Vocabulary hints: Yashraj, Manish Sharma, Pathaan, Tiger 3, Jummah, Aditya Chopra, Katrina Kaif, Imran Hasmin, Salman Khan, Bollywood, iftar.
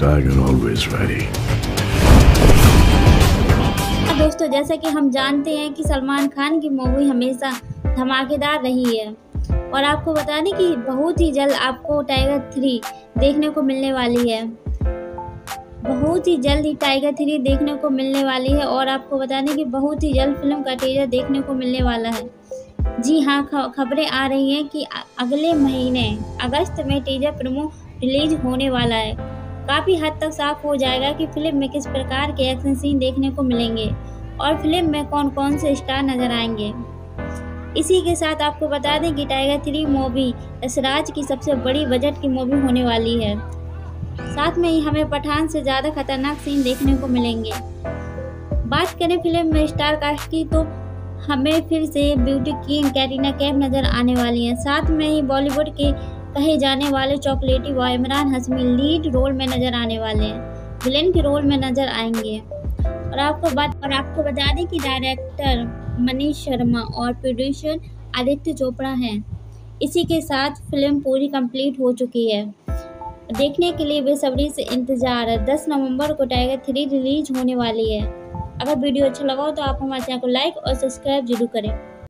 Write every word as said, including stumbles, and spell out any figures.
Tiger always ready. दोस्तों जैसा कि हम जानते हैं कि सलमान खान की मूवी हमेशा धमाकेदार रही है और आपको बता दें कि बहुत ही जल्द आपको टाइगर थ्री देखने को मिलने वाली है। बहुत ही जल्द ही टाइगर थ्री देखने को मिलने वाली है और आपको बता दें कि बहुत ही जल्द फिल्म का टीजर देखने को मिलने वाला है। जी हाँ, खबरें आ रही हैं कि अगले महीने अगस्त में टीजर प्रोमो रिलीज होने वाला है। काफ़ी हद तक साफ हो जाएगा कि फिल्म में किस प्रकार के एक्शन सीन देखने को मिलेंगे और फिल्म में कौन कौन से स्टार नजर आएंगे। इसी के साथ आपको बता दें कि टाइगर थ्री मूवी यशराज की सबसे बड़ी बजट की मूवी होने वाली है। साथ में ही हमें पठान से ज़्यादा खतरनाक सीन देखने को मिलेंगे। बात करें फिल्म में स्टार कास्ट की तो हमें फिर से ब्यूटी क्वीन कैटरीना कैफ नज़र आने वाली हैं। साथ में ही बॉलीवुड के कहे जाने वाले चॉकलेटी बॉय इमरान हसमिन लीड रोल में नज़र आने वाले हैं, विलेन के रोल में नज़र आएंगे। और आपको बात और आपको बता दें कि डायरेक्टर मनीष शर्मा और प्रोड्यूसर आदित्य चोपड़ा हैं। इसी के साथ फिल्म पूरी कंप्लीट हो चुकी है, देखने के लिए बेसब्री से इंतजार है। दस नवंबर को टाइगर थ्री रिलीज होने वाली है। अगर वीडियो अच्छा लगा हो तो आप हमारे चैनल को लाइक और सब्सक्राइब जरूर करें।